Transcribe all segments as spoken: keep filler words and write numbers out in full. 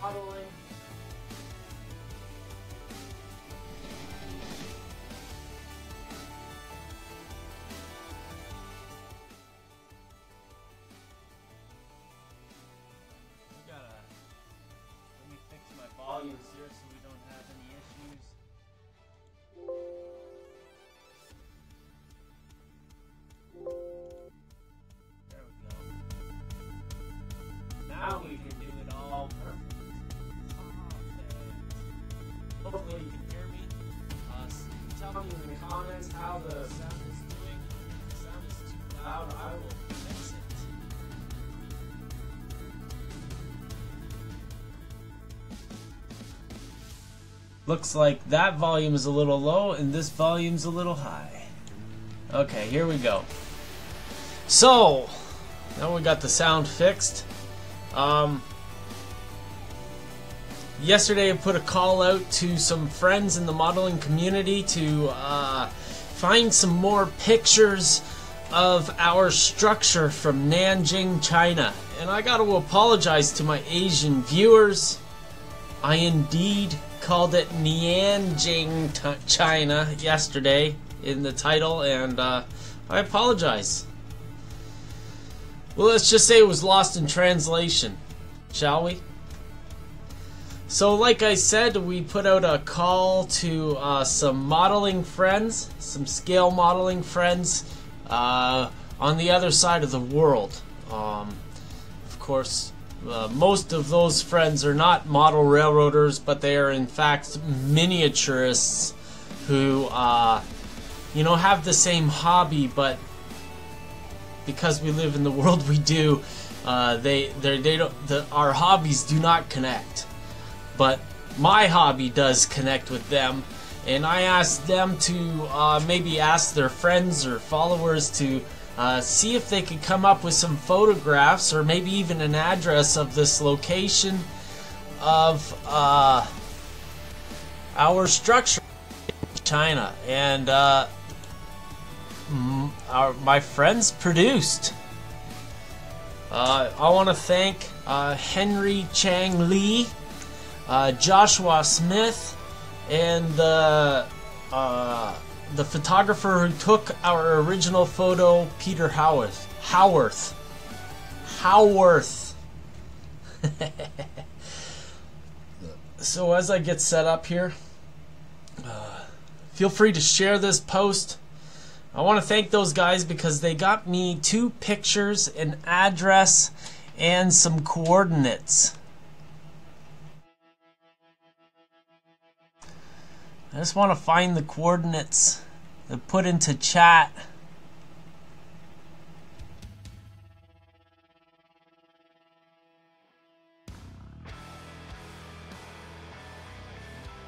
modeling. Looks like that volume is a little low and this volume's a little high. Okay, here we go. So, now we got the sound fixed. Um, yesterday I put a call out to some friends in the modeling community to uh, find some more pictures of our structure from Nanjing, China. And I gotta apologize to my Asian viewers. I indeed called it Nanjing, China yesterday in the title, and uh, I apologize. Well, let's just say it was lost in translation, shall we? So like I said, we put out a call to uh, some modeling friends, some scale modeling friends uh, on the other side of the world. Um, of course, Uh, most of those friends are not model railroaders, but they are in fact miniaturists who, uh, you know, have the same hobby, but because we live in the world we do, uh, they, they don't, the, our hobbies do not connect. But my hobby does connect with them, and I asked them to uh, maybe ask their friends or followers to Uh, see if they could come up with some photographs or maybe even an address of this location of uh, our structure in China. And uh, our, my friends produced. Uh, I want to thank uh, Henry Chang Li, uh, Joshua Smith, and the uh, uh, the photographer who took our original photo, Peter Howarth. Howarth. Howarth. So as I get set up here, uh, feel free to share this post. I want to thank those guys because they got me two pictures, an address, and some coordinates. I just want to find the coordinates and put into chat.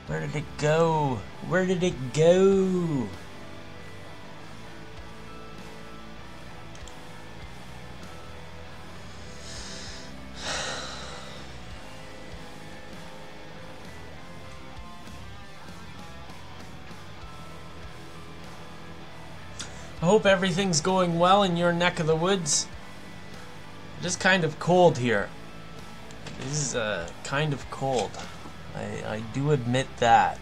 Where did it go? Where did it go? I hope everything's going well in your neck of the woods. Just kind of cold here. This is uh, kind of cold. I, I do admit that.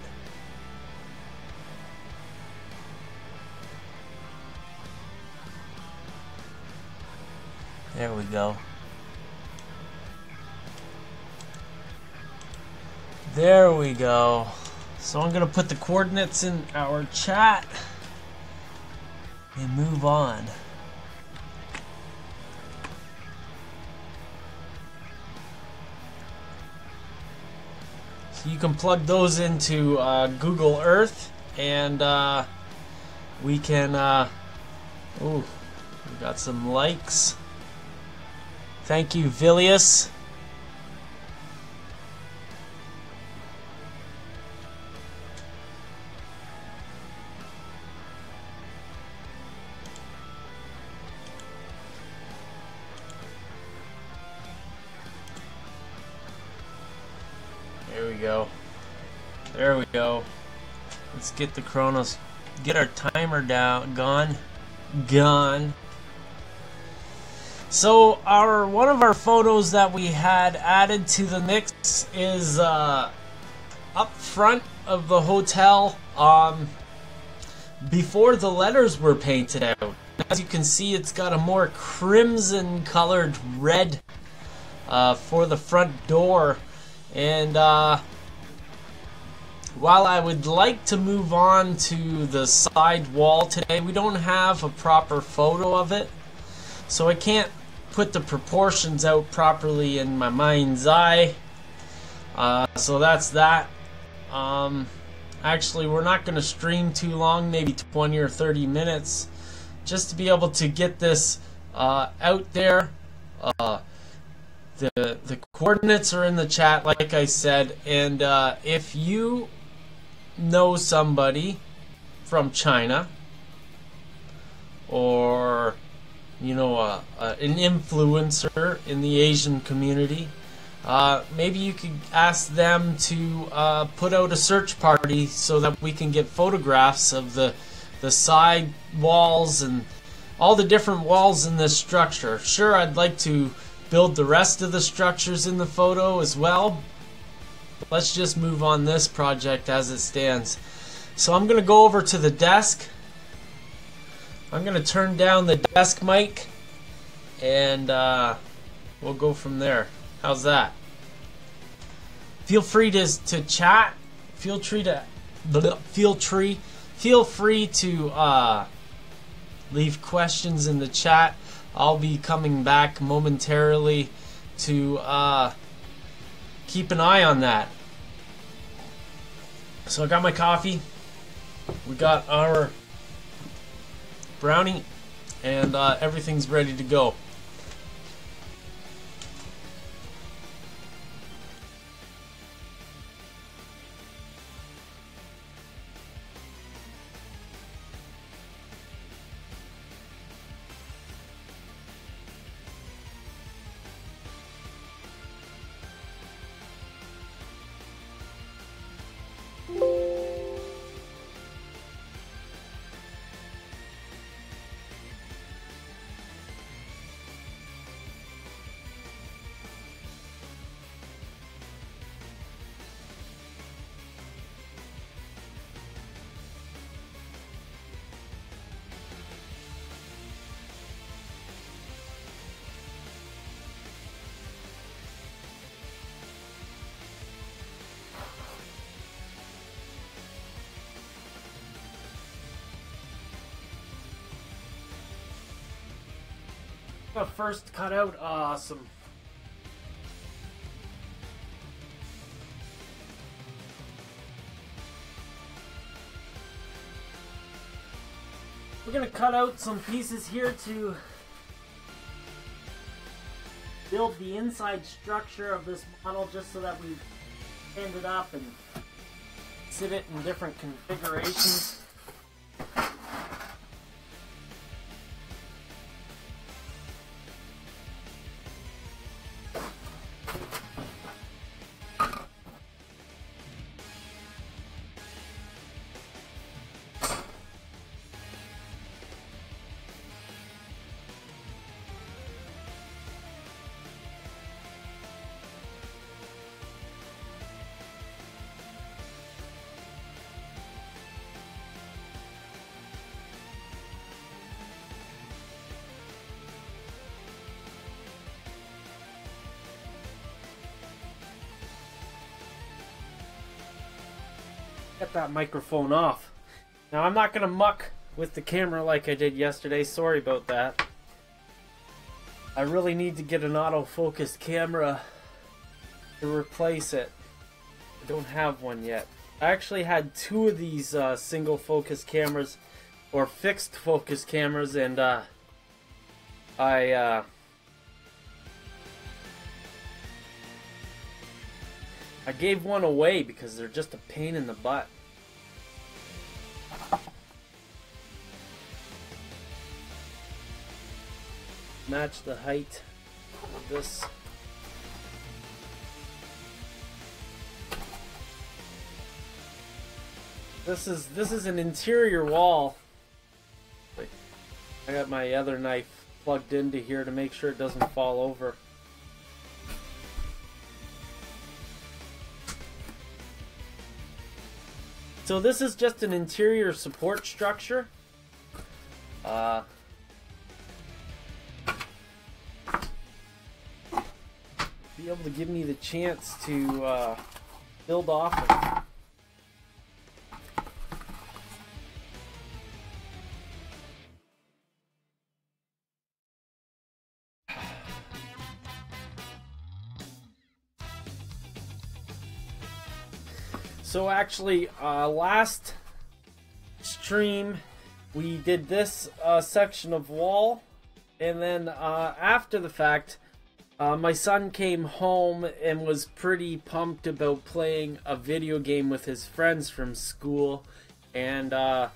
There we go. There we go. So I'm gonna put the coordinates in our chat and move on. So you can plug those into uh, Google Earth, and uh, we can uh, oh, we got some likes. Thank you, Vilius. There we go. Let's get the Chronos, get our timer down, gone, gone. So our one of our photos that we had added to the mix is uh, up front of the hotel um, before the letters were painted out. As you can see, it's got a more crimson colored red uh, for the front door. And uh, while I would like to move on to the side wall today, we don't have a proper photo of it, so I can't put the proportions out properly in my mind's eye. Uh, so that's that. Um, actually, we're not going to stream too long, maybe twenty or thirty minutes, just to be able to get this uh, out there. Uh, the, the coordinates are in the chat, like I said, and uh, if you know somebody from China, or you know, uh, uh, an influencer in the Asian community, uh, maybe you could ask them to uh, put out a search party so that we can get photographs of the the side walls and all the different walls in this structure. Sure, I'd like to build the rest of the structures in the photo as well, but let's just move on this project as it stands. So I'm gonna go over to the desk. I'm going to turn down the desk mic, and uh, we'll go from there. How's that? Feel free to to chat. Feel free to feel free. Feel free to uh, leave questions in the chat. I'll be coming back momentarily to uh, keep an eye on that. So I got my coffee. We got our brownie, and uh, everything's ready to go. First cut out uh, some we're gonna cut out some pieces here to build the inside structure of this model, just so that we end it up and sit it in different configurations. Get that microphone off. Now I'm not gonna muck with the camera like I did yesterday, sorry about that. I really need to get an autofocus camera to replace it. I don't have one yet. I actually had two of these uh, single focus cameras or fixed focus cameras, and uh, I uh, I gave one away because they're just a pain in the butt. Match the height of this. This is this is an interior wall. I got my other knife plugged into here to make sure it doesn't fall over. So this is just an interior support structure. Uh, be able to give me the chance to uh, build off of. So actually, uh, last stream we did this uh, section of wall, and then uh, after the fact, uh, my son came home and was pretty pumped about playing a video game with his friends from school, and uh,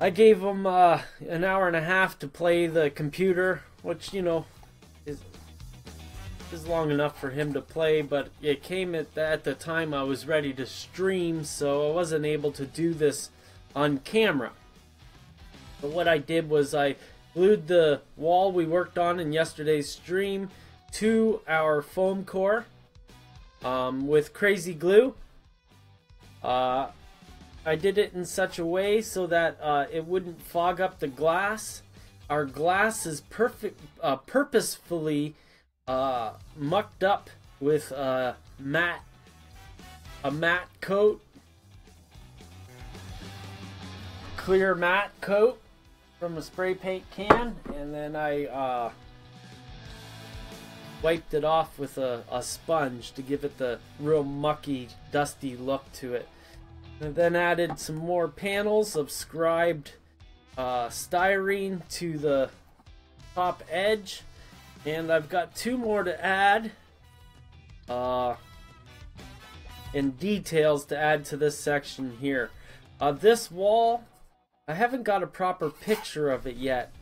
I gave him uh, an hour and a half to play the computer, which, you know, is... is long enough for him to play, but it came at the, at the time I was ready to stream, so I wasn't able to do this on camera. But what I did was I glued the wall we worked on in yesterday's stream to our foam core um, with crazy glue. Uh, I did it in such a way so that uh, it wouldn't fog up the glass. Our glass is perfect, uh, purposefully Uh, mucked up with a matte, a matte coat, clear matte coat from a spray paint can, and then I uh, wiped it off with a, a sponge to give it the real mucky, dusty look to it. And then added some more panels of scribed uh, styrene to the top edge. And I've got two more to add, uh, and details to add to this section here. Uh, this wall, I haven't got a proper picture of it yet,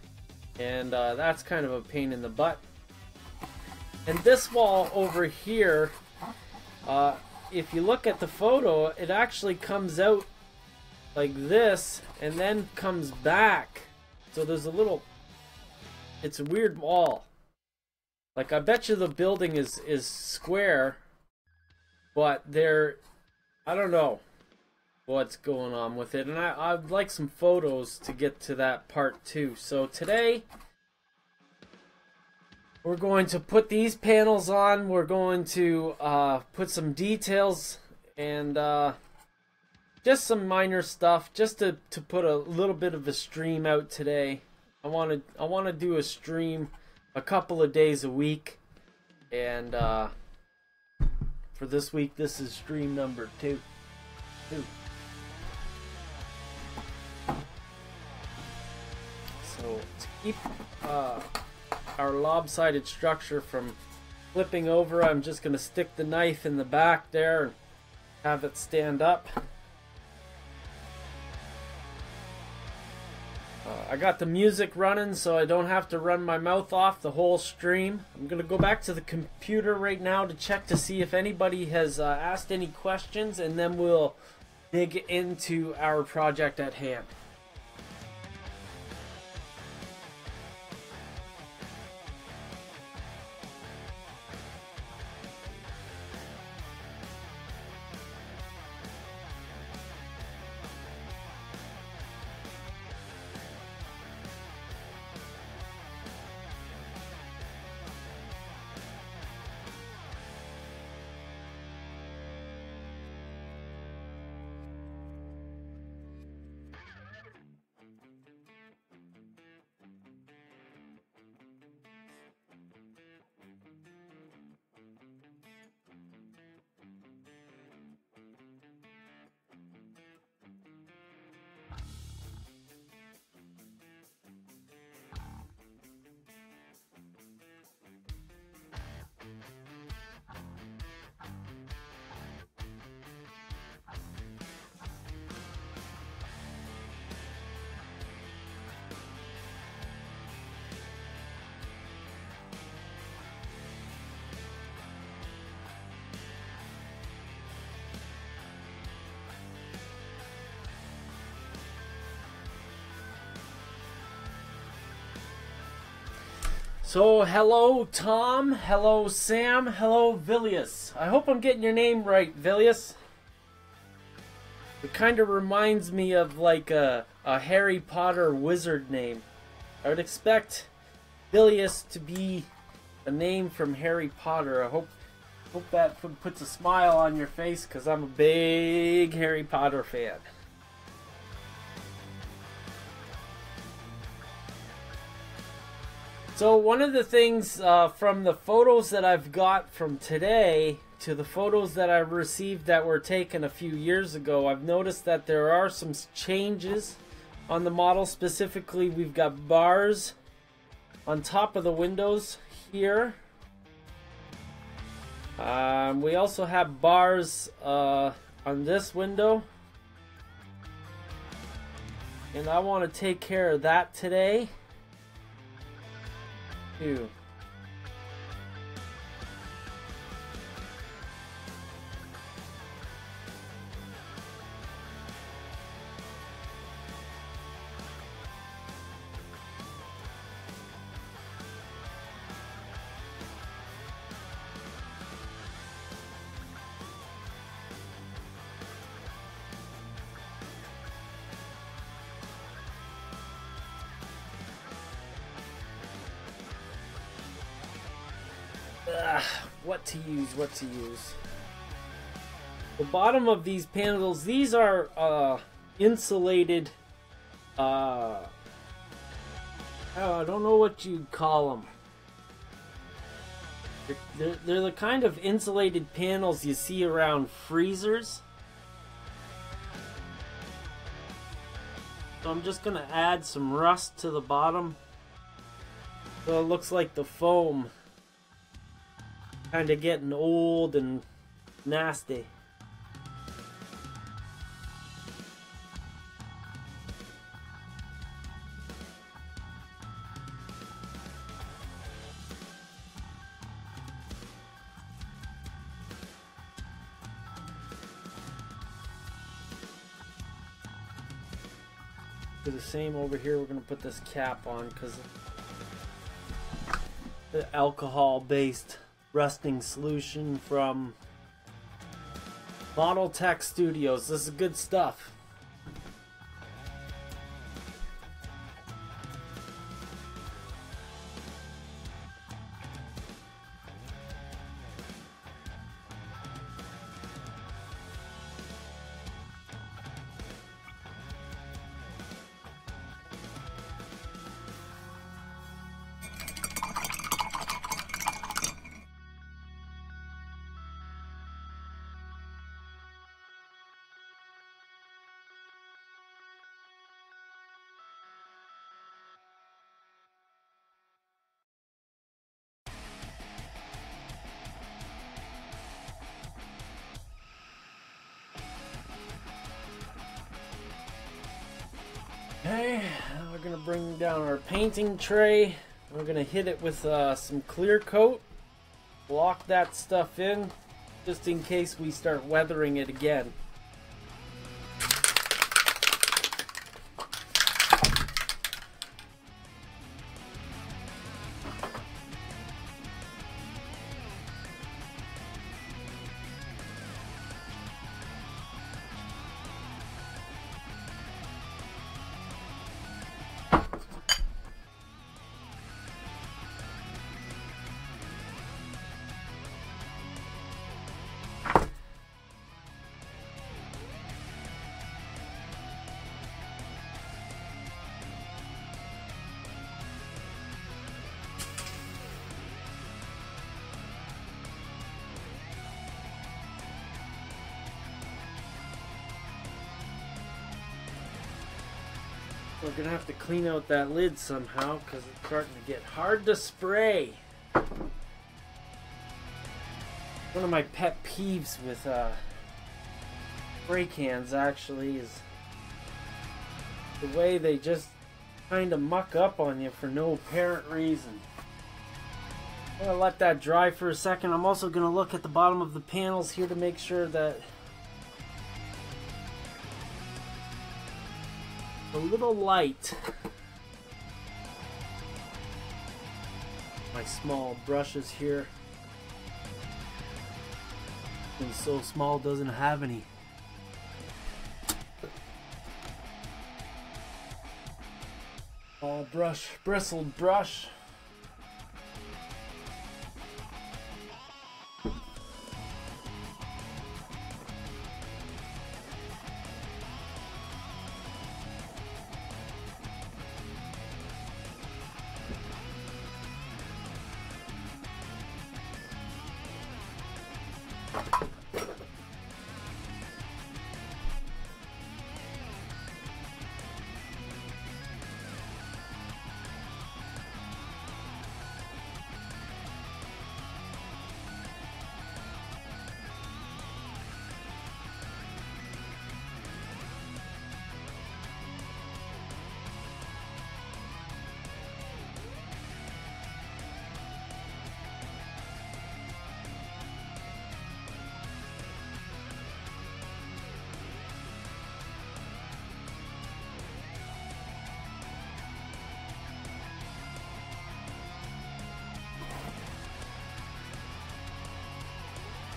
and uh, that's kind of a pain in the butt. And this wall over here, uh, if you look at the photo, it actually comes out like this and then comes back. So there's a little, it's a weird wall. Like, I bet you the building is, is square, but there, I don't know what's going on with it. And I, I'd like some photos to get to that part too. So today, we're going to put these panels on. We're going to uh, put some details and uh, just some minor stuff, just to, to put a little bit of a stream out today. I want to I want to do a stream a couple of days a week, and uh, for this week, this is stream number two. two. So to keep uh, our lopsided structure from flipping over, I'm just going to stick the knife in the back there and have it stand up. Uh, I got the music running so I don't have to run my mouth off the whole stream. I'm going to go back to the computer right now to check to see if anybody has uh, asked any questions, and then we'll dig into our project at hand. So, hello Tom, hello Sam, hello Vilius. I hope I'm getting your name right, Vilius. It kind of reminds me of like a, a Harry Potter wizard name. I would expect Vilius to be a name from Harry Potter. I hope, hope that puts a smile on your face because I'm a big Harry Potter fan. So one of the things uh, from the photos that I've got from today to the photos that I received that were taken a few years ago, I've noticed that there are some changes on the model. Specifically, we've got bars on top of the windows here. Um, we also have bars uh, on this window. And I want to take care of that today. Ugh, what to use, what to use. The bottom of these panels, these are uh, insulated, uh, I don't know what you'd call them. They're, they're the kind of insulated panels you see around freezers. So I'm just going to add some rust to the bottom so it looks like the foam. Kind of getting old and nasty. Do the same over here. We're going to put this cap on because the alcohol based rusting solution from Model Tech Studios. This is good stuff. Okay, we're going to bring down our painting tray. We're going to hit it with uh, some clear coat. Block that stuff in, just in case we start weathering it again. We're going to have to clean out that lid somehow because it's starting to get hard to spray. One of my pet peeves with uh, spray cans actually is the way they just kind of muck up on you for no apparent reason. I'm going to let that dry for a second. I'm also going to look at the bottom of the panels here to make sure that a little light. my small brushes here. And so small doesn't have any. All brush, bristled brush.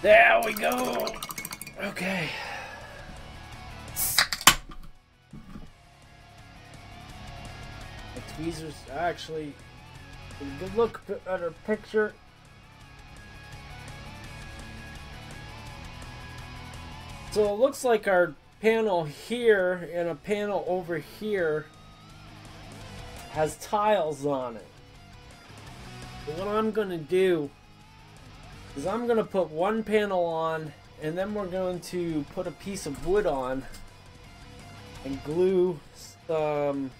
There we go. Okay. The tweezers actually look at her picture. So it looks like our panel here and a panel over here has tiles on it. But what I'm gonna do is I'm going to put one panel on, and then we're going to put a piece of wood on and glue some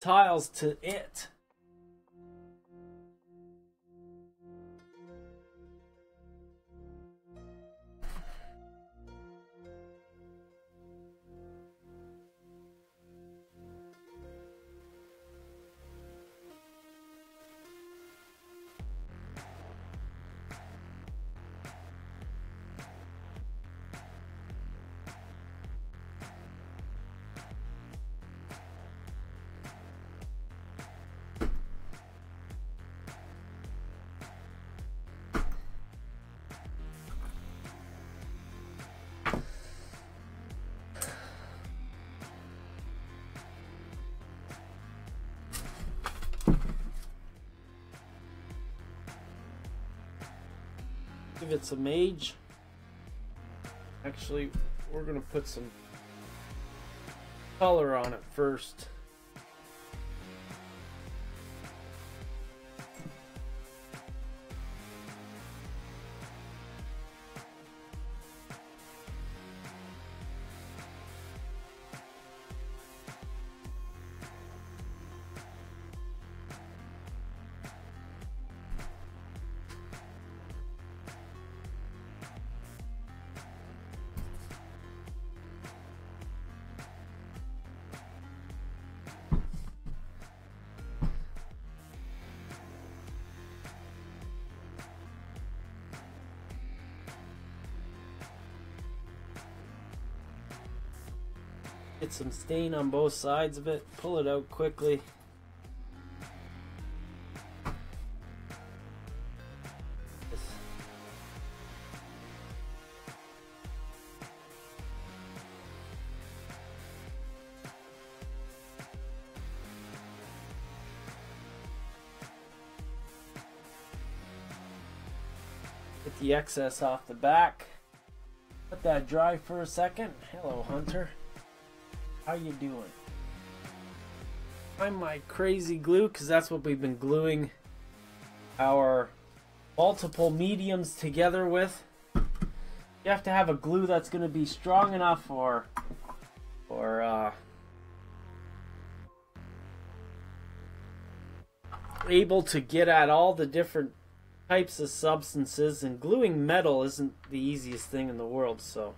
tiles to it. If it's a mage, actually we're gonna put some color on it first. Get some stain on both sides of it, pull it out quickly. Get the excess off the back. Let that dry for a second. Hello, Hunter. How you doing? Find my crazy glue, because that's what we've been gluing our multiple mediums together with. You have to have a glue that's going to be strong enough or or uh, able to get at all the different types of substances, and gluing metal isn't the easiest thing in the world, so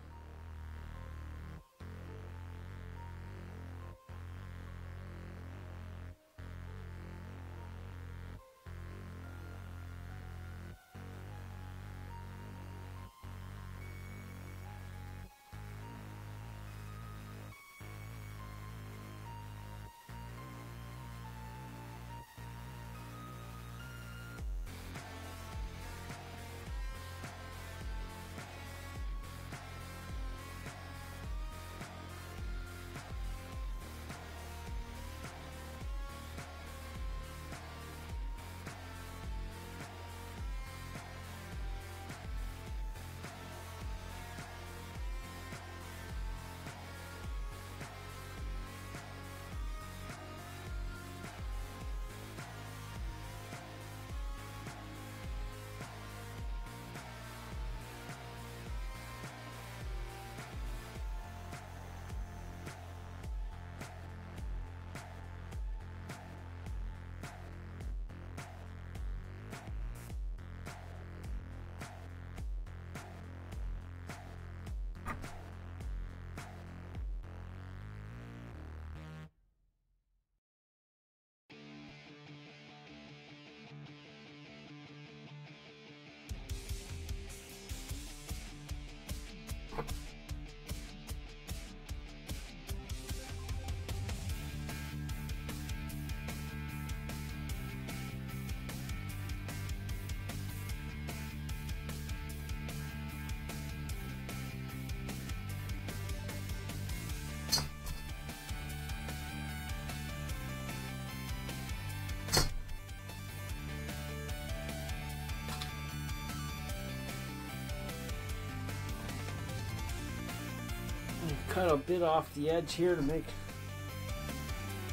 cut a bit off the edge here to make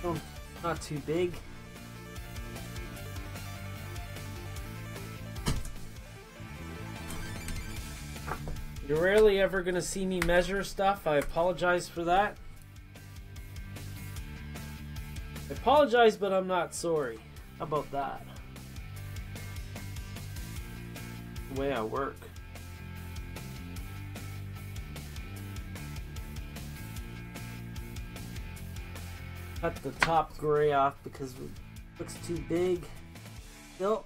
it not too big. You're rarely ever going to see me measure stuff. I apologize for that. I apologize, but I'm not sorry. How about that? The way I work. Cut the top gray off because it looks too big. Nope.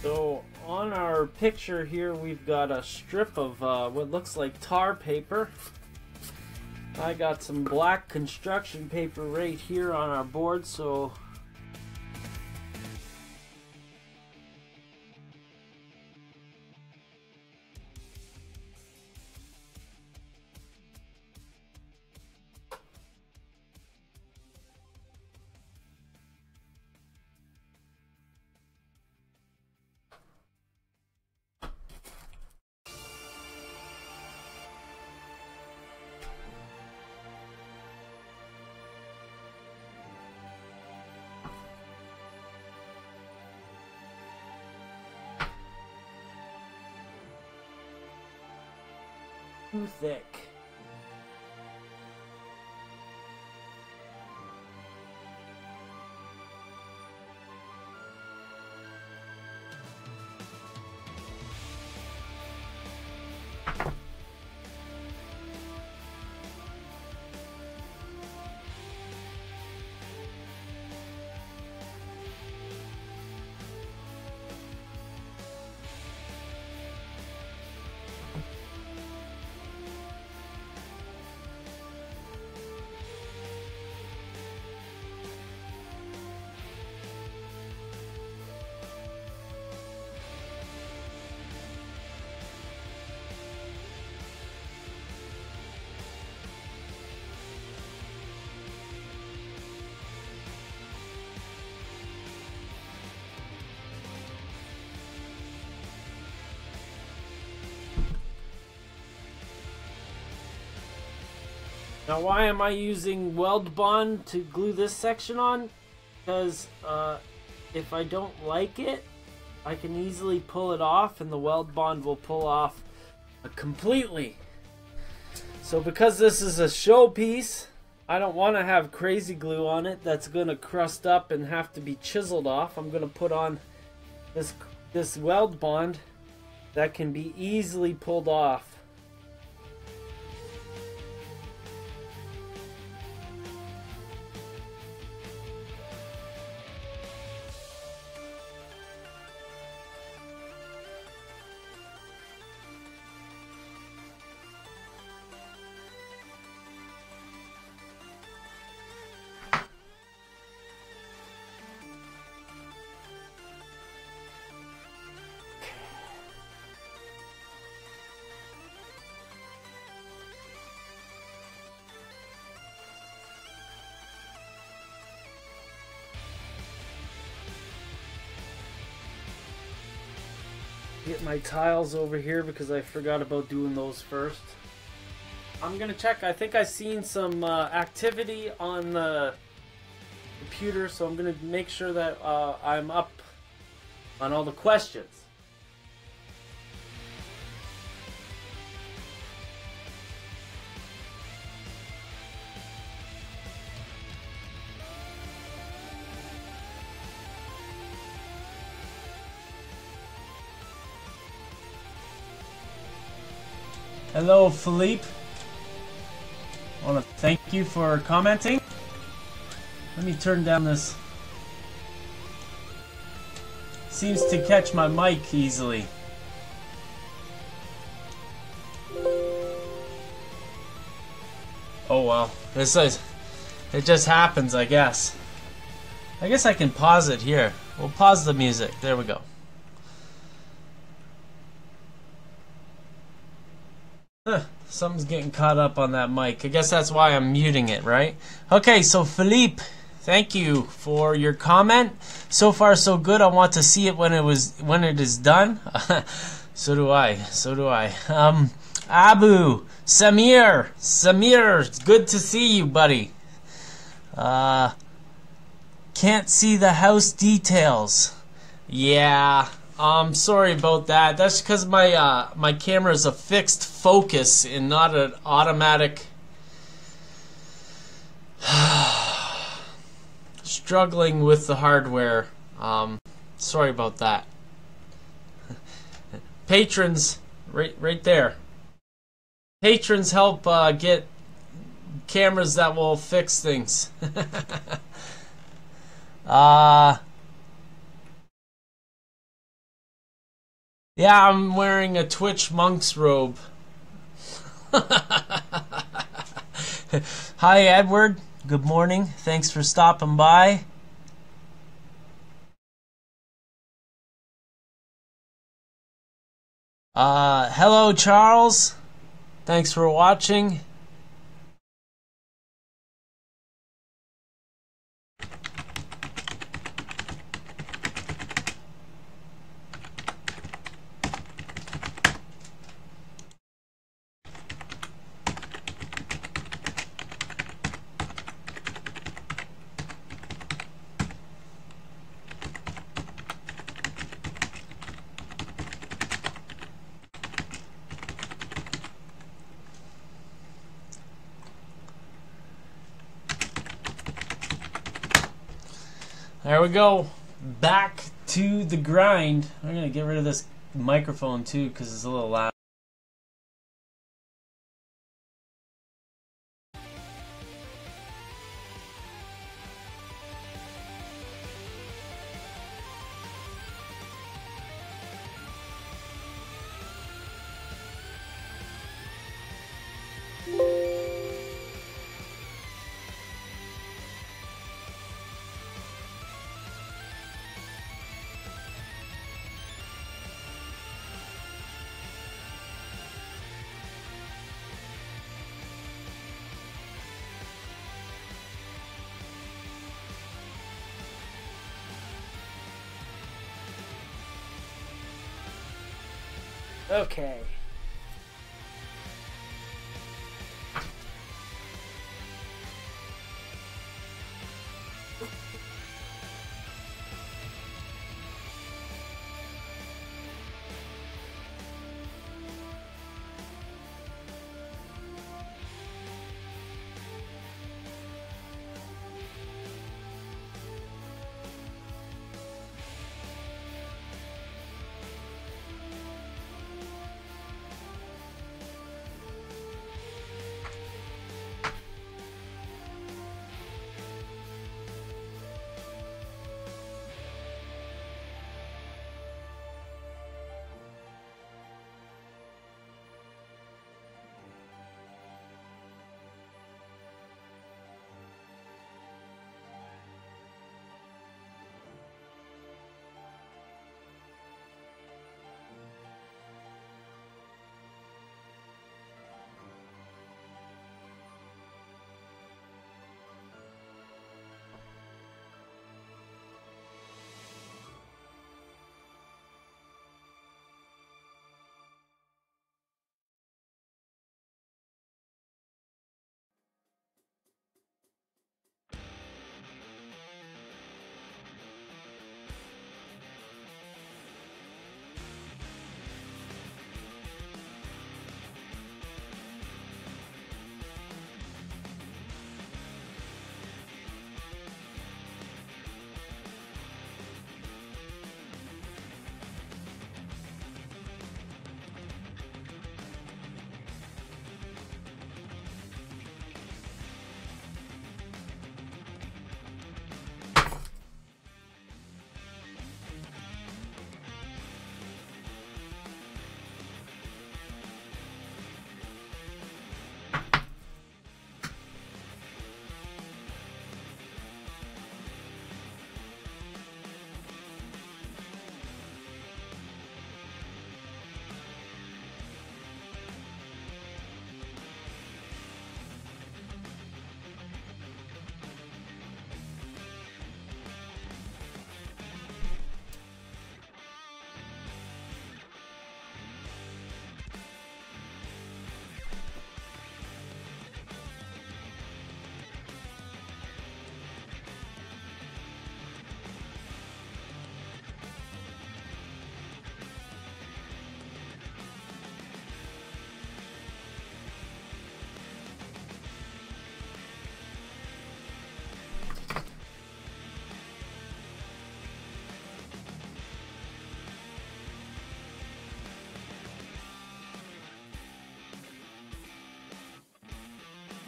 So on our picture here, we've got a strip of uh, what looks like tar paper. I got some black construction paper right here on our board, so too thick. Now why am I using Weld Bond to glue this section on? Because uh, if I don't like it, I can easily pull it off and the Weld Bond will pull off uh, completely. So because this is a show piece, I don't want to have crazy glue on it that's going to crust up and have to be chiseled off. I'm going to put on this, this Weld Bond that can be easily pulled off. Get my tiles over here because I forgot about doing those first. I'm gonna check. I think I've seen some uh, activity on the computer, so I'm gonna make sure that uh, I'm up on all the questions. Hello, Philippe. I want to thank you for commenting. Let me turn down this. Seems to catch my mic easily. Oh well, this is, it just happens, I guess. I guess I can pause it here. We'll pause the music. There we go. Huh, something's getting caught up on that mic. I guess that's why I'm muting it, right? Okay, so Philippe, thank you for your comment. So far, so good. I want to see it when it was when it is done. So do I. So do I. Um, Abu, Samir, Samir, it's good to see you, buddy. Uh, can't see the house details. Yeah, I'm um, sorry about that. That's because my uh, my camera is a fixed focus and not an automatic. Struggling with the hardware. Um, sorry about that. Patrons, right, right there. Patrons help uh, get cameras that will fix things. uh, yeah, I'm wearing a Twitch monk's robe. Hi, Edward. Good morning. Thanks for stopping by. Uh, hello, Charles. Thanks for watching. There we go, back to the grind. I'm gonna get rid of this microphone too because it's a little loud. Okay.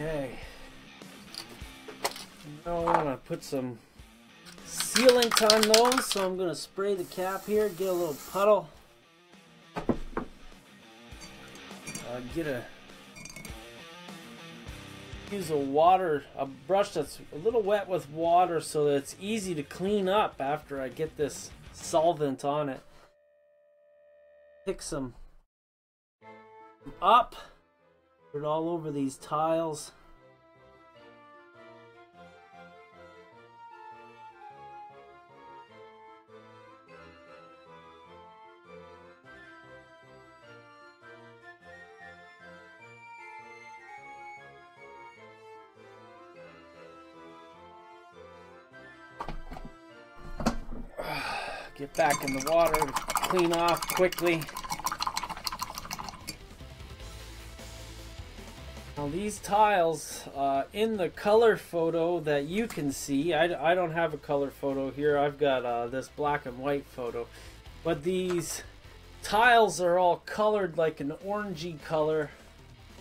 Okay. Now I want to put some sealant on those, so I'm going to spray the cap here, get a little puddle. Uh, get a use a water, a brush that's a little wet with water so that it's easy to clean up after I get this solvent on it. Pick some up, put it all over these tiles. Get back in the water, clean off quickly. Now these tiles uh, in the color photo that you can see, I, I don't have a color photo here, I've got uh, this black and white photo, but these tiles are all colored like an orangey color.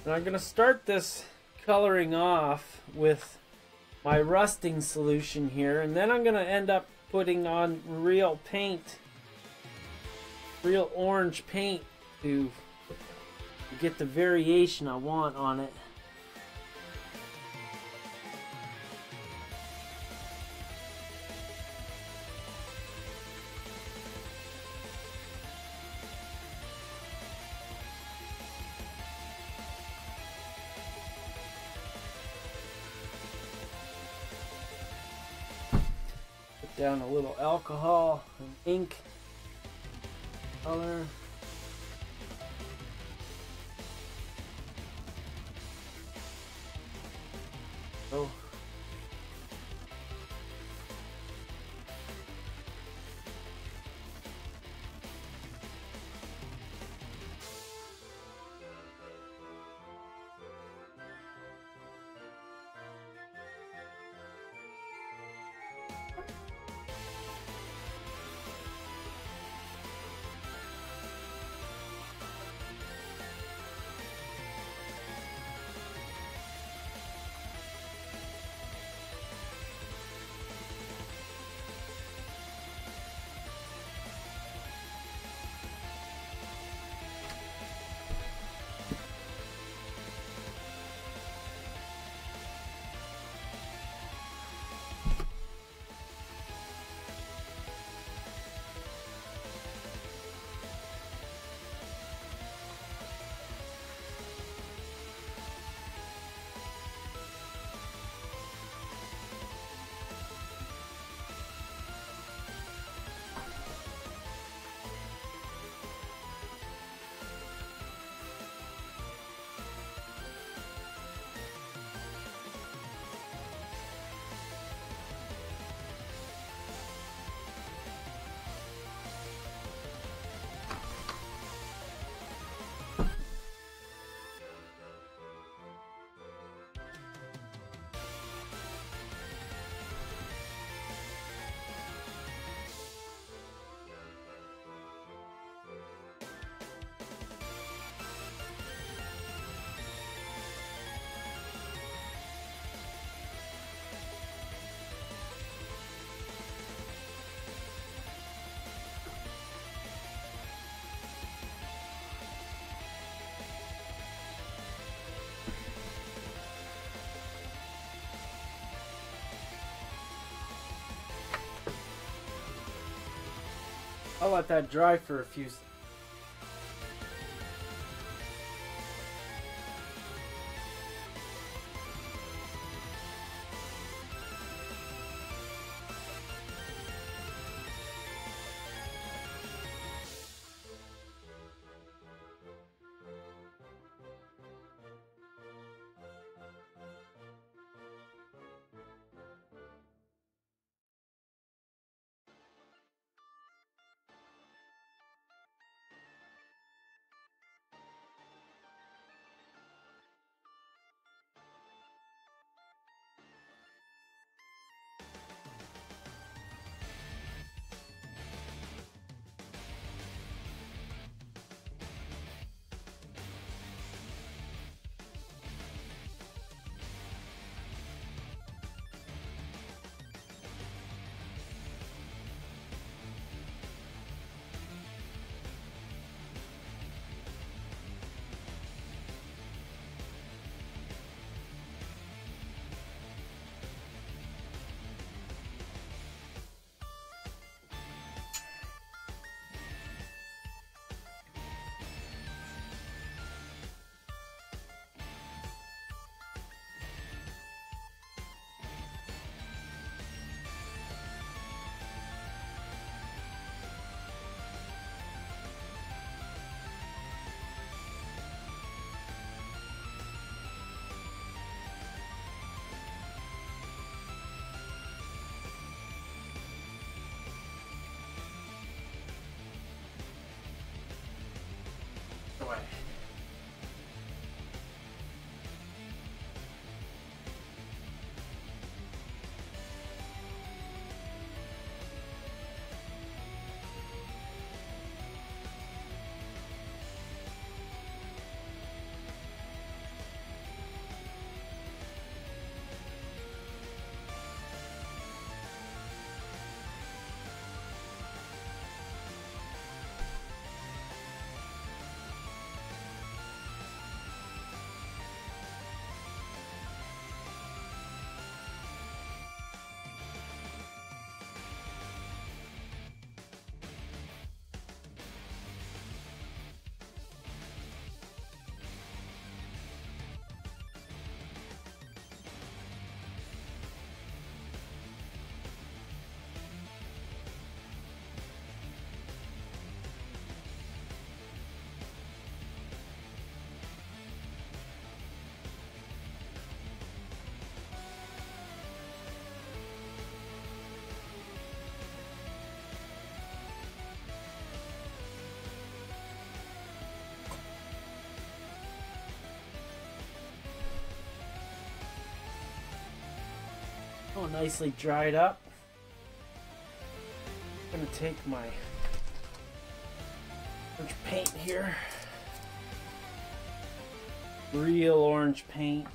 And I'm gonna start this coloring off with my rusting solution here, and then I'm gonna end up putting on real paint, real orange paint to get the variation I want on it. Down a little alcohol and ink color. Oh. I'll let that dry for a few seconds. nicely dried up. I'm gonna take my orange paint here, real orange paint.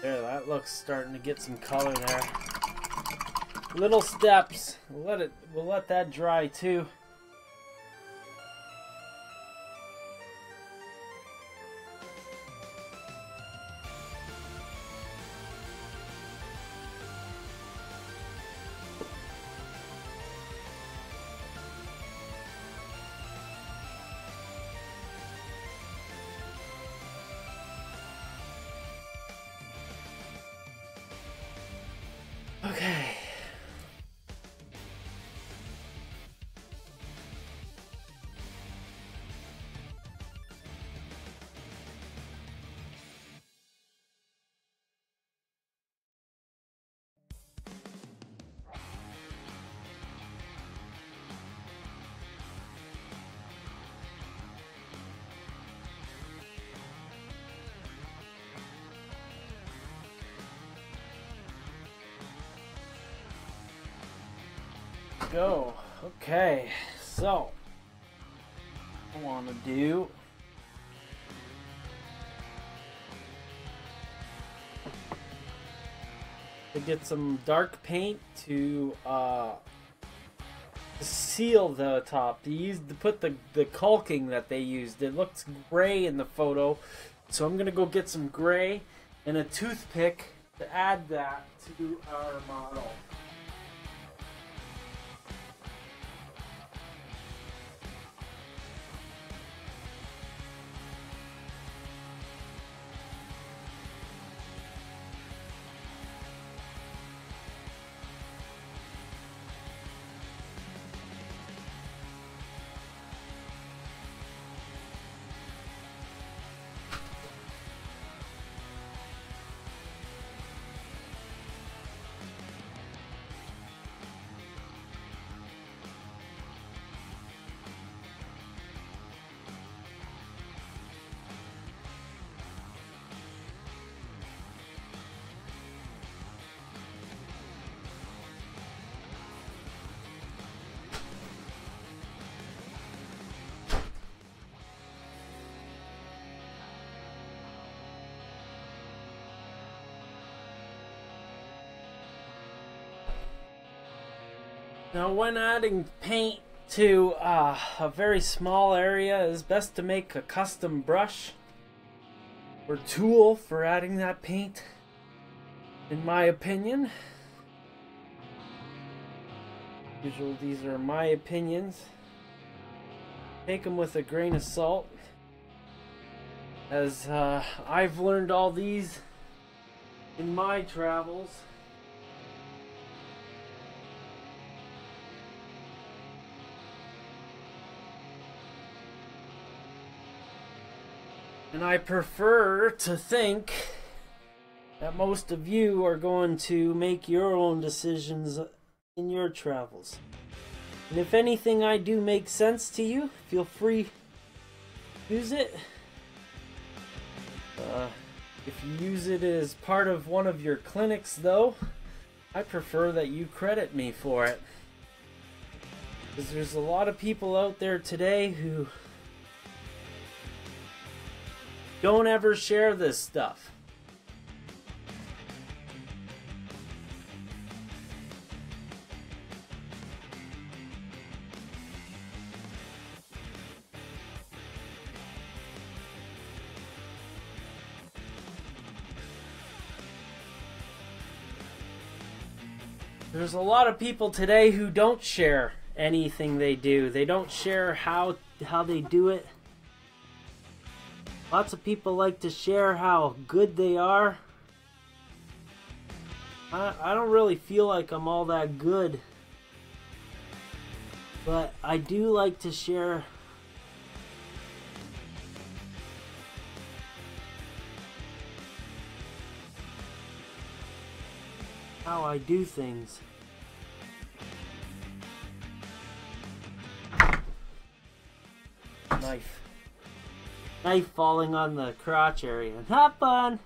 There, that looks starting to get some color there. Little steps. We'll let it. We'll let that dry too. Okay. Go. Okay, so I want to do to get some dark paint to uh, to seal the top. They used to put the the caulking that they used. It looks gray in the photo, so I'm gonna go get some gray and a toothpick to add that to our model. Now, when adding paint to uh, a very small area, it's best to make a custom brush or tool for adding that paint, in my opinion. Usually these are my opinions. Take them with a grain of salt, as uh, I've learned all these in my travels. And I prefer to think that most of you are going to make your own decisions in your travels. And if anything I do makes sense to you, feel free to use it. Uh, if you use it as part of one of your clinics though, I prefer that you credit me for it. Because there's a lot of people out there today who don't ever share this stuff. There's a lot of people today who don't share anything they do. They don't share how how they do it. Lots of people like to share how good they are. I, I don't really feel like I'm all that good, but I do like to share how I do things. Knife. Knife falling on the crotch area. Not fun!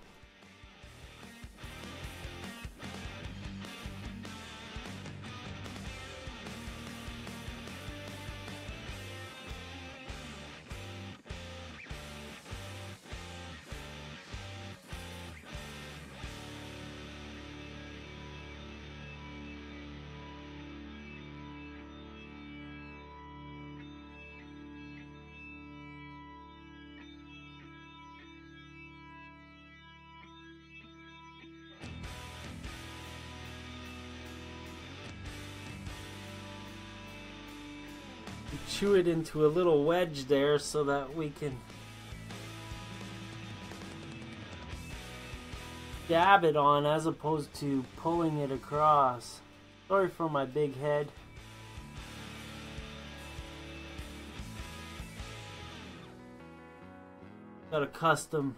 Chew it into a little wedge there so that we can dab it on as opposed to pulling it across. Sorry for my big head. Got a custom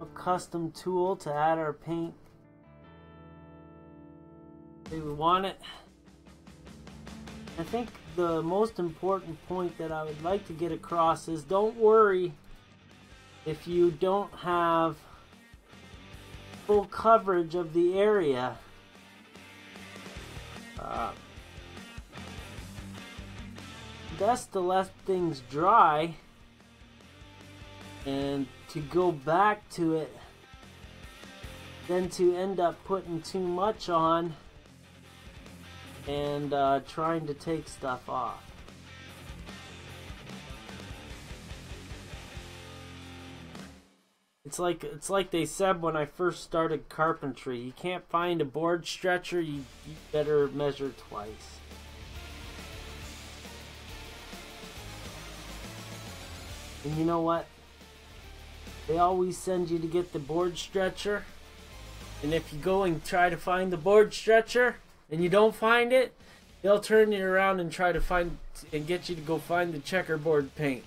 a custom tool to add our paint. Maybe we want it. I think the most important point that I would like to get across is, don't worry if you don't have full coverage of the area. Uh, best to let things dry and to go back to it than to end up putting too much on and uh, trying to take stuff off. It's like it's like they said when I first started carpentry. You can't find a board stretcher, you, you better measure twice. And you know what? They always send you to get the board stretcher. And if you go and try to find the board stretcher, and you don't find it, they'll turn you around and try to find and get you to go find the checkerboard paint.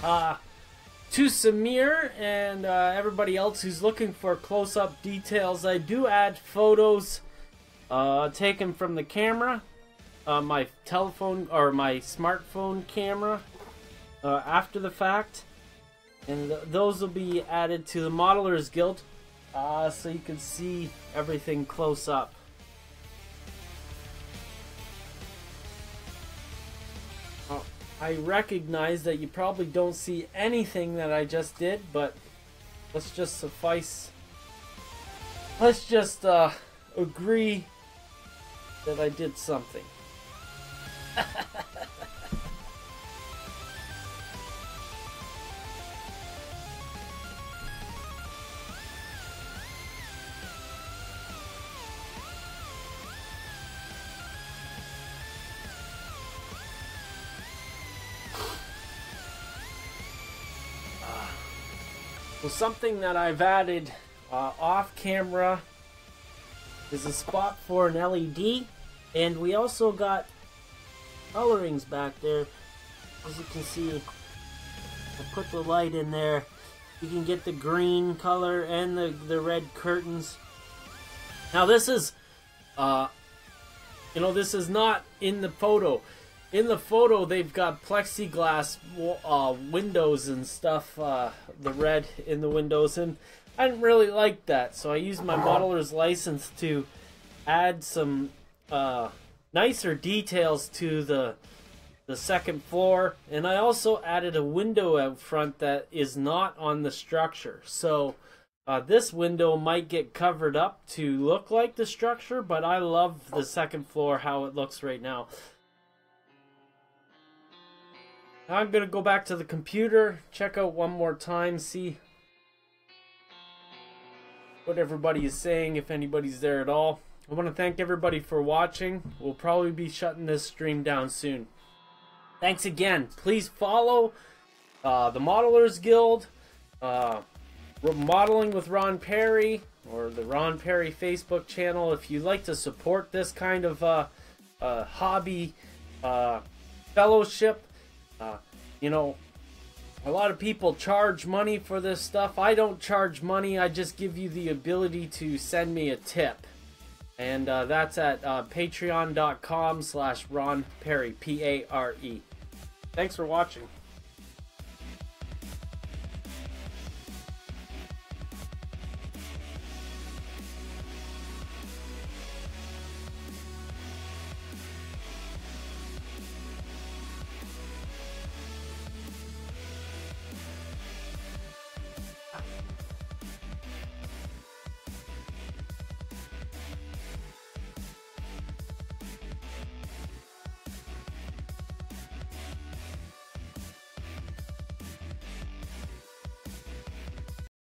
Uh, to Samir and uh, everybody else who's looking for close-up details, I do add photos uh, taken from the camera, uh, my telephone or my smartphone camera, uh, after the fact, and th those will be added to the Modeler's Guild, uh, so you can see everything close up. I recognize that you probably don't see anything that I just did, but let's just suffice. Let's just uh, agree that I did something. So something that I've added uh, off camera is a spot for an L E D, and we also got colorings back there. As you can see, I put the light in there. You can get the green color and the, the red curtains. Now this is, uh, you know, this is not in the photo. In the photo, they've got plexiglass uh, windows and stuff, uh, the red in the windows, and I didn't really like that. So I used my modeler's license to add some uh, nicer details to the, the second floor. And I also added a window out front that is not on the structure. So uh, this window might get covered up to look like the structure, but I love the second floor, how it looks right now. Now I'm going to go back to the computer, check out one more time, see what everybody is saying, if anybody's there at all. I want to thank everybody for watching. We'll probably be shutting this stream down soon. Thanks again. Please follow uh, the Modeler's Guild, uh, Modeling with Ron Pare, or the Ron Pare Facebook channel. If you'd like to support this kind of uh, uh, hobby uh, fellowship, Uh, you know, a lot of people charge money for this stuff. I don't charge money. I just give you the ability to send me a tip. And uh, that's at uh, patreon dot com slash Ron Pare, P A R E. Thanks for watching.